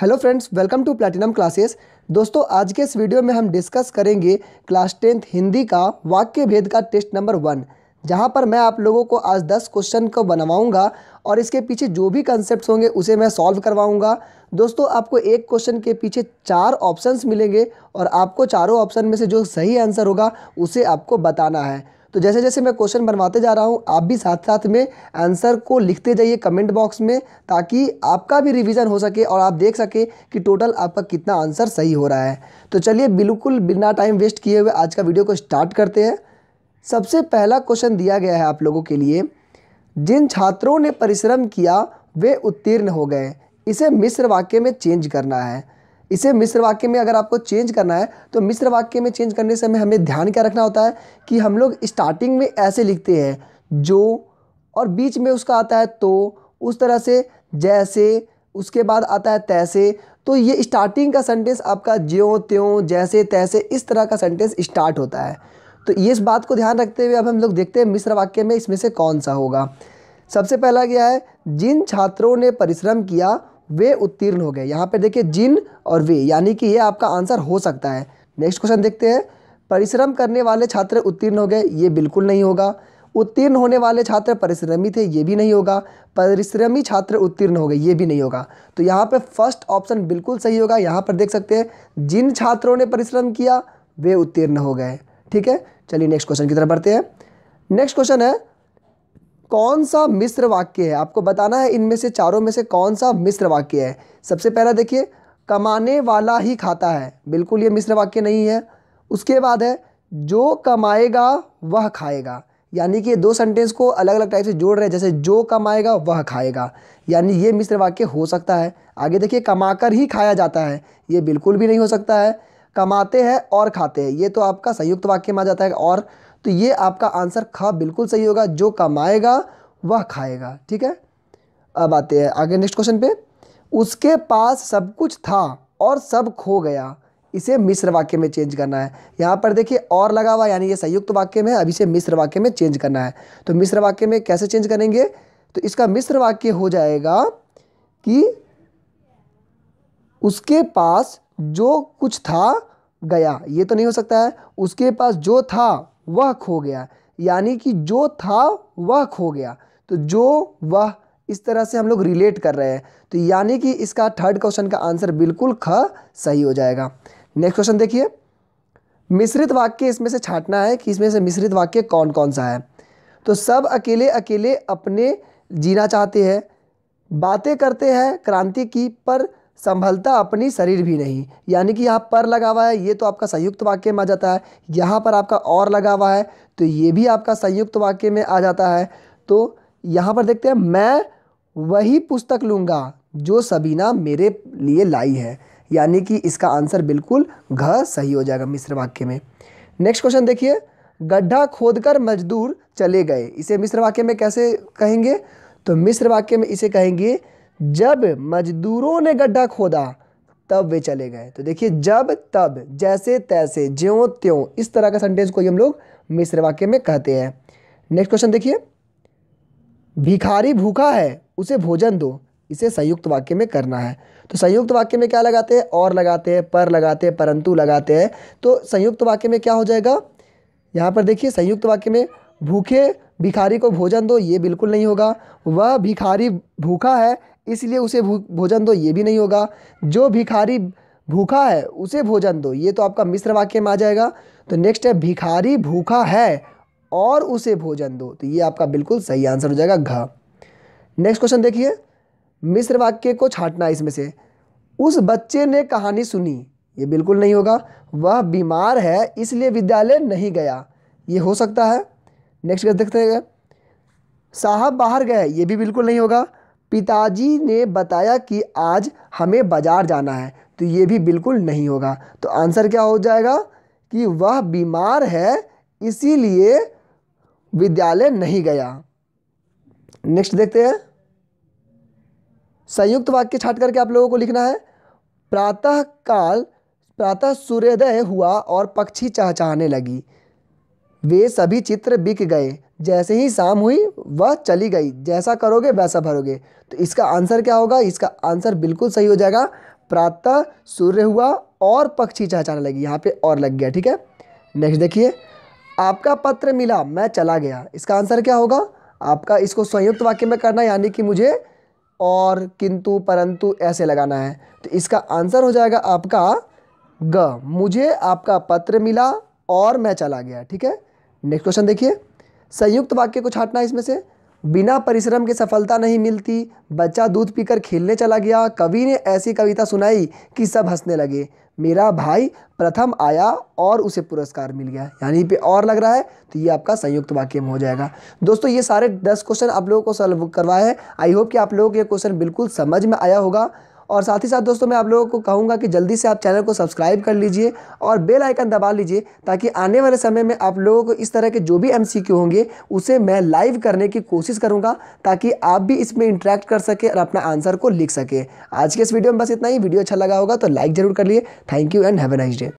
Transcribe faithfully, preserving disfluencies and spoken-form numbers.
Hello friends, welcome to platinum classes. दोस्तों, आज के इस वीडियो में हम डिस्कस करेंगे क्लास टेंथ हिंदी का वाक्य भेद का टेस्ट नंबर वन, जहां पर मैं आप लोगों को आज दस क्वेश्चन को बनवाऊंगा और इसके पीछे जो भी कंसेप्ट्स होंगे उसे मैं सॉल्व करवाऊंगा। दोस्तों, आपको एक क्वेश्चन के पीछे चार ऑप्शंस मिलेंगे और आपको चारों ऑप्शन में से जो सही आंसर होगा उसे आपको बताना है। तो जैसे जैसे मैं क्वेश्चन बनवाते जा रहा हूँ, आप भी साथ साथ में आंसर को लिखते जाइए कमेंट बॉक्स में, ताकि आपका भी रिवीजन हो सके और आप देख सके कि टोटल आपका कितना आंसर सही हो रहा है। तो चलिए, बिल्कुल बिना टाइम वेस्ट किए हुए आज का वीडियो को स्टार्ट करते हैं। सबसे पहला क्वेश्चन दिया गया है आप लोगों के लिए, जिन छात्रों ने परिश्रम किया वे उत्तीर्ण हो गए, इसे मिश्र वाक्य में चेंज करना है। इसे मिश्र वाक्य में अगर आपको चेंज करना है तो मिश्र वाक्य में चेंज करने से हमें ध्यान क्या रखना होता है कि हम लोग स्टार्टिंग में ऐसे लिखते हैं जो, और बीच में उसका आता है तो, उस तरह से जैसे, उसके बाद आता है तैसे। तो ये स्टार्टिंग का सेंटेंस आपका ज्यों त्यों जैसे तैसे इस तरह का सेंटेंस स्टार्ट होता है। तो ये इस बात को ध्यान रखते हुए अब हम लोग देखते हैं मिश्र वाक्य में इसमें से कौन सा होगा। सबसे पहला क्या है, जिन छात्रों ने परिश्रम किया वे उत्तीर्ण हो गए। यहाँ पर देखिए जिन और वे, यानी कि ये आपका आंसर हो सकता है। नेक्स्ट क्वेश्चन देखते हैं, परिश्रम करने वाले छात्र उत्तीर्ण हो गए, ये बिल्कुल नहीं होगा। उत्तीर्ण होने वाले छात्र परिश्रमी थे, ये भी नहीं होगा। परिश्रमी छात्र उत्तीर्ण हो गए, ये भी नहीं होगा। तो यहाँ पे फर्स्ट ऑप्शन बिल्कुल सही होगा। यहाँ पर देख सकते हैं, जिन छात्रों ने परिश्रम किया वे उत्तीर्ण हो गए। ठीक है, चलिए नेक्स्ट क्वेश्चन की तरफ बढ़ते हैं। नेक्स्ट क्वेश्चन है, कौन सा मिश्र वाक्य है? आपको बताना है इनमें से चारों में से कौन सा मिश्र वाक्य है। सबसे पहला देखिए, कमाने वाला ही खाता है, बिल्कुल ये मिश्र वाक्य नहीं है। उसके बाद है, जो कमाएगा वह खाएगा, यानी कि ये दो सेंटेंस को अलग अलग टाइप से जोड़ रहे हैं, जैसे जो कमाएगा वह खाएगा, यानी ये मिश्र वाक्य हो सकता है। आगे देखिए, कमाकर ही खाया जाता है, ये बिल्कुल भी नहीं हो सकता है। कमाते हैं और खाते हैं, ये तो आपका संयुक्त वाक्य में आ जाता है और, तो ये आपका आंसर ख बिल्कुल सही होगा, जो कमाएगा वह खाएगा। ठीक है, अब आते हैं आगे नेक्स्ट क्वेश्चन पे, उसके पास सब कुछ था और सब खो गया, इसे मिश्र वाक्य में चेंज करना है। यहाँ पर देखिए और लगा हुआ, यानी ये संयुक्त वाक्य में, अब इसे मिश्र वाक्य में चेंज करना है। तो मिश्र वाक्य में कैसे चेंज करेंगे, तो इसका मिश्र वाक्य हो जाएगा कि उसके पास जो कुछ था गया, ये तो नहीं हो सकता है। उसके पास जो था वह खो गया, यानी कि जो था वह खो गया, तो जो वह इस तरह से हम लोग रिलेट कर रहे हैं। तो यानी कि इसका थर्ड क्वेश्चन का आंसर बिल्कुल ख सही हो जाएगा। नेक्स्ट क्वेश्चन देखिए, मिश्रित वाक्य इसमें से छांटना है कि इसमें से मिश्रित वाक्य कौन कौन सा है। तो सब अकेले अकेले अपने जीना चाहते हैं, बातें करते हैं क्रांति की, पर संभलता अपनी शरीर भी नहीं, यानी कि यहाँ पर लगा हुआ है, ये तो आपका संयुक्त वाक्य में आ जाता है। यहाँ पर आपका और लगा हुआ है, तो ये भी आपका संयुक्त वाक्य में आ जाता है। तो यहाँ पर देखते हैं, मैं वही पुस्तक लूँगा जो सबीना मेरे लिए लाई है, यानी कि इसका आंसर बिल्कुल घ सही हो जाएगा मिश्र वाक्य में। नेक्स्ट क्वेश्चन देखिए, गड्ढा खोदकर मजदूर चले गए, इसे मिश्र वाक्य में कैसे कहेंगे? तो मिश्र वाक्य में इसे कहेंगे, जब मजदूरों ने गड्ढा खोदा तब वे चले गए। तो देखिए, जब, तब, जैसे, तैसे, ज्यों त्यों इस तरह का सेंटेंस को हम लोग मिश्र वाक्य में कहते हैं। नेक्स्ट क्वेश्चन देखिए, भिखारी भूखा है उसे भोजन दो, इसे संयुक्त वाक्य में करना है। तो संयुक्त वाक्य में क्या लगाते हैं, और लगाते हैं, पर लगाते हैं, परंतु लगाते हैं। तो संयुक्त वाक्य में क्या हो जाएगा, यहाँ पर देखिए संयुक्त वाक्य में, भूखे भिखारी को भोजन दो, ये बिल्कुल नहीं होगा। वह भिखारी भूखा है इसलिए उसे भोजन दो, ये भी नहीं होगा। जो भिखारी भूखा है उसे भोजन दो, ये तो आपका मिश्र वाक्य में आ जाएगा। तो नेक्स्ट है, भिखारी भूखा है और उसे भोजन दो, तो ये आपका बिल्कुल सही आंसर हो जाएगा घ। नेक्स्ट क्वेश्चन देखिए, मिश्र वाक्य को छांटना इसमें से, उस बच्चे ने कहानी सुनी, ये बिल्कुल नहीं होगा। वह बीमार है इसलिए विद्यालय नहीं गया, ये हो सकता है। नेक्स्ट देखते हैं, साहब बाहर गए, ये भी बिल्कुल नहीं होगा। पिताजी ने बताया कि आज हमें बाजार जाना है, तो ये भी बिल्कुल नहीं होगा। तो आंसर क्या हो जाएगा कि वह बीमार है इसीलिए विद्यालय नहीं गया। नेक्स्ट देखते हैं, संयुक्त वाक्य छाट करके आप लोगों को लिखना है, प्रातः काल प्रातः सूर्योदय हुआ और पक्षी चहचहाने लगी, वे सभी चित्र बिक गए, जैसे ही शाम हुई वह चली गई, जैसा करोगे वैसा भरोगे। तो इसका आंसर क्या होगा, इसका आंसर बिल्कुल सही हो जाएगा प्रातः सूर्य हुआ और पक्षी चहचहाने लगी, यहाँ पे और लग गया। ठीक है, नेक्स्ट देखिए, आपका पत्र मिला मैं चला गया, इसका आंसर क्या होगा आपका? इसको संयुक्त वाक्य में करना, यानी कि मुझे और, किंतु, परंतु ऐसे लगाना है। तो इसका आंसर हो जाएगा आपका ग, मुझे आपका पत्र मिला और मैं चला गया। ठीक है, नेक्स्ट क्वेश्चन देखिए, संयुक्त वाक्य को छांटना है इसमें से। बिना परिश्रम के सफलता नहीं मिलती, बच्चा दूध पीकर खेलने चला गया, कवि ने ऐसी कविता सुनाई कि सब हंसने लगे, मेरा भाई प्रथम आया और उसे पुरस्कार मिल गया, यानी पे और लग रहा है। तो ये आपका संयुक्त वाक्य में हो जाएगा। दोस्तों ये सारे दस क्वेश्चन आप लोगों को सॉल्व करवाए हैं। आई होप कि आप लोगों को ये क्वेश्चन बिल्कुल समझ में आया होगा। और साथ ही साथ दोस्तों मैं आप लोगों को कहूँगा कि जल्दी से आप चैनल को सब्सक्राइब कर लीजिए और बेल आइकन दबा लीजिए, ताकि आने वाले समय में आप लोगों को इस तरह के जो भी एमसीक्यू होंगे उसे मैं लाइव करने की कोशिश करूँगा, ताकि आप भी इसमें इंटरेक्ट कर सके और अपना आंसर को लिख सके। आज के इस वीडियो में बस इतना ही। वीडियो अच्छा लगा होगा तो लाइक ज़रूर कर लिए। Thank you and have a nice day.